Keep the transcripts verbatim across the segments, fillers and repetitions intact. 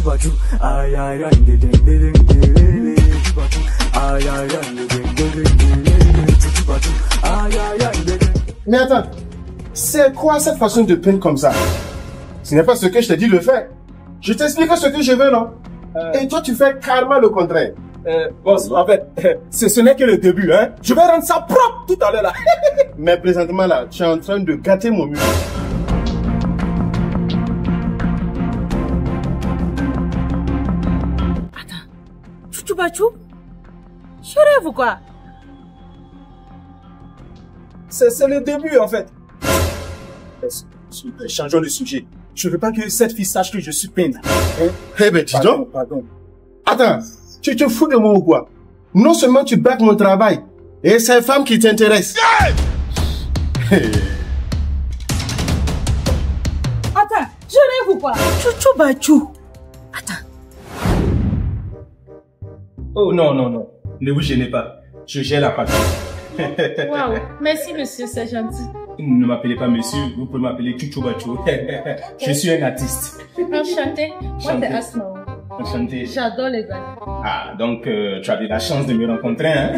chubachu, ay ay ay, de de de de de, chubachu, ay ay ay, de de de de de, chubachu, ay ay ay, de de. Mais attends, c'est quoi cette façon de peindre comme ça? Ce n'est pas ce que je t'ai dit de faire. Je t'explique ce que je veux, non? Euh... Et toi, tu fais carrément le contraire. Euh, bon, en fait, ce, ce n'est que le début, hein. Je vais rendre ça propre tout à l'heure, là. Mais présentement, là, tu es en train de gâter mon mur. Attends. Chuchubachou? Je rêve ou quoi? C'est le début, en fait. Changeons de sujet. Je veux pas que cette fille sache que je suis peine. Eh hey, ben, dis pardon, donc. Pardon. Attends, tu te fous de moi ou quoi? Non seulement tu battes mon travail, et c'est femme qui t'intéresse. Yeah! Hey. Attends, je rêve ou quoi? Chouchou Bachou. Attends. Oh non, non, non. Ne vous gênez pas. Je gère la patrie. Waouh, merci monsieur, c'est gentil. Ne m'appelez pas monsieur, vous pouvez m'appeler Chuchu Bacho. Je suis un artiste. Enchanté. Moi, c'est Asma. Enchanté. J'adore les gars. Ah, donc euh, tu as eu la chance de me rencontrer, hein?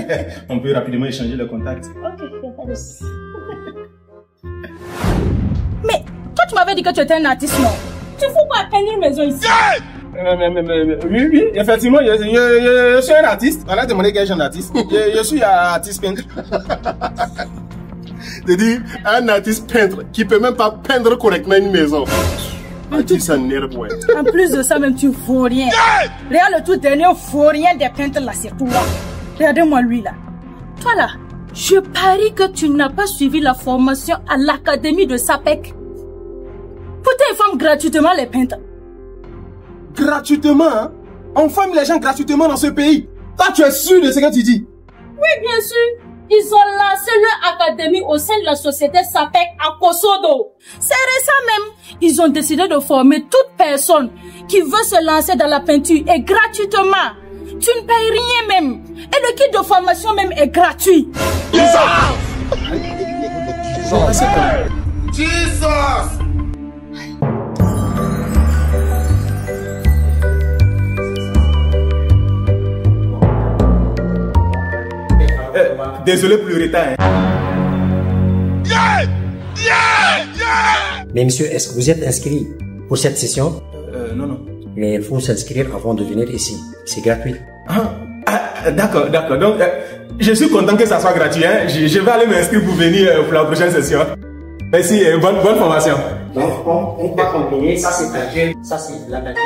On peut rapidement échanger le contact. Ok, merci. Mais toi, tu m'avais dit que tu étais un artiste, non? Tu fous pas peindre une maison ici? Yeah! Mais, mais, mais, mais, oui, oui, effectivement, je, je, je, je suis un artiste. On a demandé quel genre d'artiste. Je, je suis un artiste peintre. C'est-à-dire un artiste peintre qui ne peut même pas peindre correctement une maison. Ah, tu s'énerves, ouais. En plus de ça, même tu ne vaux rien. Yeah! Regarde le tout dernier, on ne vaut rien des peintres là, c'est toi. Regardez-moi lui là. Toi là, je parie que tu n'as pas suivi la formation à l'académie de SAPEC. Pourtant, ils forment gratuitement les peintres. Gratuitement, hein? On forme les gens gratuitement dans ce pays. Toi, tu es sûr de ce que tu dis? Oui, bien sûr. Ils ont lancé leur académie au sein de la société SAPEC à Acoso. C'est récent même. Ils ont décidé de former toute personne qui veut se lancer dans la peinture et gratuitement. Tu ne payes rien même. Et le kit de formation même est gratuit. Jesus! Jesus! Jesus! Désolé pour le retard. Hein. Yeah! Yeah! Yeah! Mais monsieur, est-ce que vous êtes inscrit pour cette session? Euh, non, non. Mais il faut s'inscrire avant de venir ici. C'est gratuit. Ah, ah d'accord, d'accord. Donc, euh, je suis content que ça soit gratuit. Hein. Je, je vais aller m'inscrire pour venir euh, pour la prochaine session. Merci, euh, bonne, bonne formation. Donc, on, on va combiner. Ça, c'est la gel. Ça, c'est la nature.